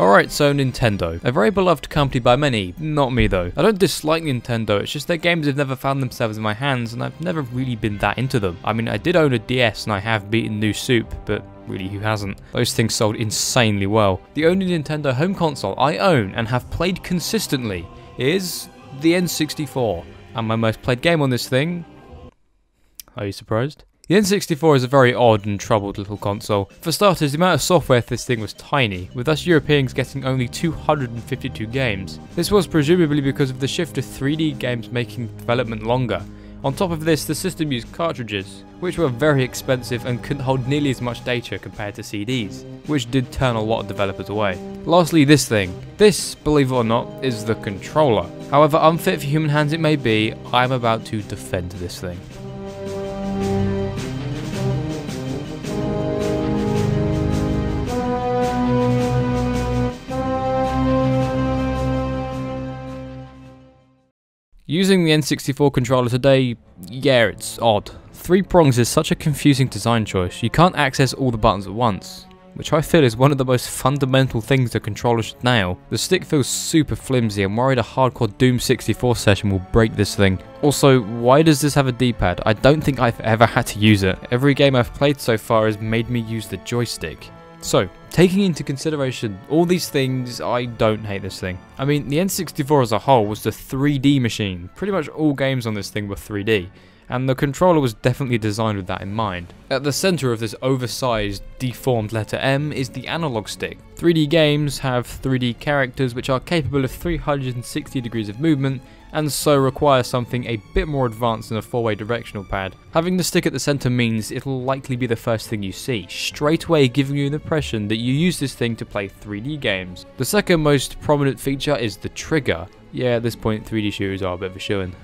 Alright, so Nintendo. A very beloved company by many, not me though. I don't dislike Nintendo, it's just their games have never found themselves in my hands and I've never really been that into them. I mean, I did own a DS and I have beaten New Super, but really, who hasn't? Those things sold insanely well. The only Nintendo home console I own and have played consistently is the N64. And my most played game on this thing... Are you surprised? The N64 is a very odd and troubled little console. For starters, the amount of software for this thing was tiny, with us Europeans getting only 252 games. This was presumably because of the shift to 3D games making development longer. On top of this, the system used cartridges, which were very expensive and couldn't hold nearly as much data compared to CDs, which did turn a lot of developers away. Lastly, this thing. This, believe it or not, is the controller. However unfit for human hands it may be, I'm about to defend this thing. Using the N64 controller today, yeah, it's odd. Three prongs is such a confusing design choice, you can't access all the buttons at once, which I feel is one of the most fundamental things a controller should nail. The stick feels super flimsy and worried a hardcore Doom 64 session will break this thing. Also, why does this have a D-pad? I don't think I've ever had to use it. Every game I've played so far has made me use the joystick. So, taking into consideration all these things, I don't hate this thing. I mean, the N64 as a whole was the 3D machine. Pretty much all games on this thing were 3D, and the controller was definitely designed with that in mind. At the center of this oversized, deformed letter M is the analog stick. 3D games have 3D characters which are capable of 360 degrees of movement, and so require something a bit more advanced than a four-way directional pad. Having the stick at the center means it'll likely be the first thing you see, straight away giving you the impression that you use this thing to play 3D games. The second most prominent feature is the trigger. Yeah, at this point 3D shooters are a bit of a shoo-in.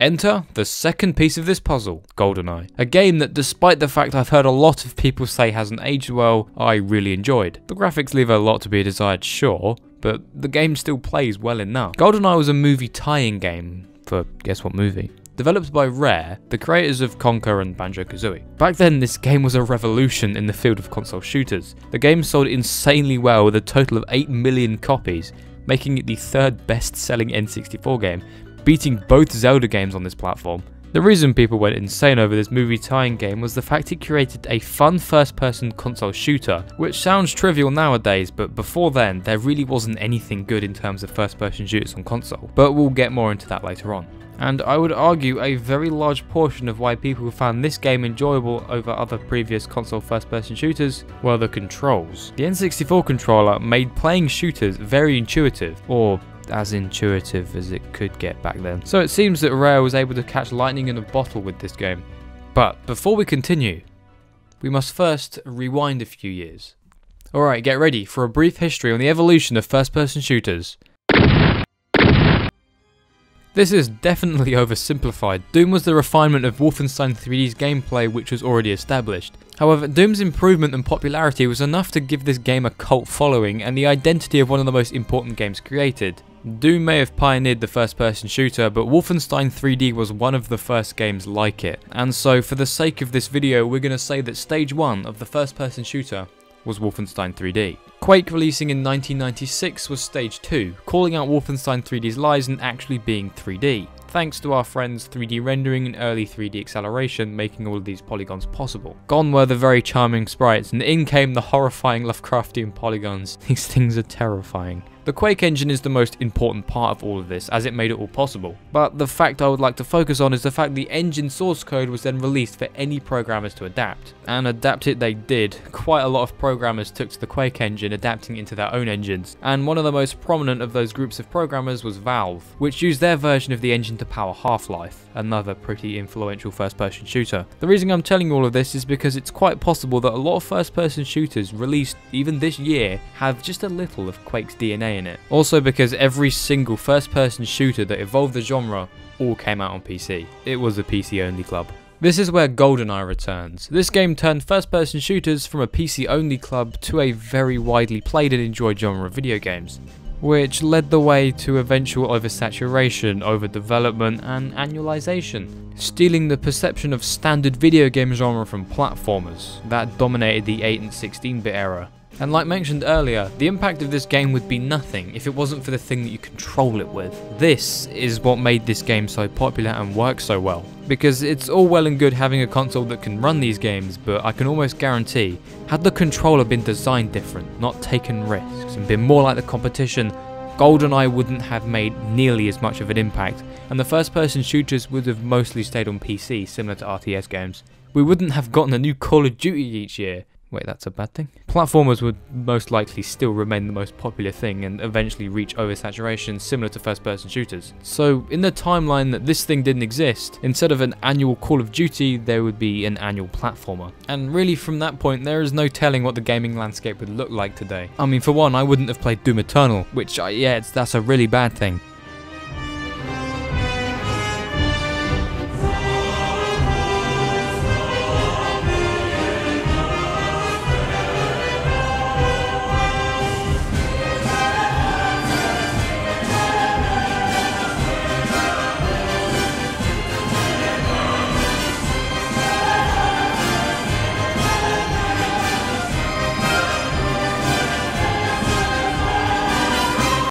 Enter the second piece of this puzzle, Goldeneye. A game that, despite the fact I've heard a lot of people say hasn't aged well, I really enjoyed. The graphics leave a lot to be desired, sure, but the game still plays well enough. Goldeneye was a movie tie-in game, for guess what movie? Developed by Rare, the creators of Conker and Banjo-Kazooie. Back then, this game was a revolution in the field of console shooters. The game sold insanely well with a total of 8 million copies, making it the third best-selling N64 game, beating both Zelda games on this platform. The reason people went insane over this movie tie-in game was the fact it created a fun first-person console shooter, which sounds trivial nowadays, but before then, there really wasn't anything good in terms of first-person shooters on console, but we'll get more into that later on. And I would argue a very large portion of why people found this game enjoyable over other previous console first-person shooters were the controls. The N64 controller made playing shooters very intuitive, or as intuitive as it could get back then. So it seems that Rare was able to catch lightning in a bottle with this game. But before we continue, we must first rewind a few years. Alright, get ready for a brief history on the evolution of first-person shooters. This is definitely oversimplified. Doom was the refinement of Wolfenstein 3D's gameplay, which was already established. However, Doom's improvement and popularity was enough to give this game a cult following and the identity of one of the most important games created. Doom may have pioneered the first-person shooter, but Wolfenstein 3D was one of the first games like it. And so, for the sake of this video, we're going to say that stage 1 of the first-person shooter was Wolfenstein 3D. Quake, releasing in 1996, was stage 2, calling out Wolfenstein 3D's lies and actually being 3D. Thanks to our friends 3D rendering and early 3D acceleration making all of these polygons possible. Gone were the very charming sprites and in came the horrifying Lovecraftian polygons. These things are terrifying. The Quake engine is the most important part of all of this as it made it all possible. But the fact I would like to focus on is the fact the engine source code was then released for any programmers to adapt. And adapt it they did. Quite a lot of programmers took to the Quake engine, adapting into their own engines. And one of the most prominent of those groups of programmers was Valve, which used their version of the engine to power Half-Life, another pretty influential first-person shooter. The reason I'm telling all of this is because it's quite possible that a lot of first-person shooters released even this year have just a little of Quake's DNA in it. Also because every single first-person shooter that evolved the genre all came out on PC. It was a PC-only club. This is where GoldenEye returns. This game turned first-person shooters from a PC-only club to a very widely played and enjoyed genre of video games, which led the way to eventual oversaturation, overdevelopment and annualization, stealing the perception of standard video game genre from platformers that dominated the 8 and 16-bit era. And like mentioned earlier, the impact of this game would be nothing if it wasn't for the thing that you control it with. This is what made this game so popular and work so well. Because it's all well and good having a console that can run these games, but I can almost guarantee, had the controller been designed different, not taken risks, and been more like the competition, Goldeneye wouldn't have made nearly as much of an impact, and the first-person shooters would have mostly stayed on PC, similar to RTS games. We wouldn't have gotten a new Call of Duty each year. Wait, that's a bad thing? Platformers would most likely still remain the most popular thing and eventually reach oversaturation similar to first-person shooters. So, in the timeline that this thing didn't exist, instead of an annual Call of Duty, there would be an annual platformer. And really, from that point, there is no telling what the gaming landscape would look like today. I mean, for one, I wouldn't have played Doom Eternal, which, yeah, that's a really bad thing.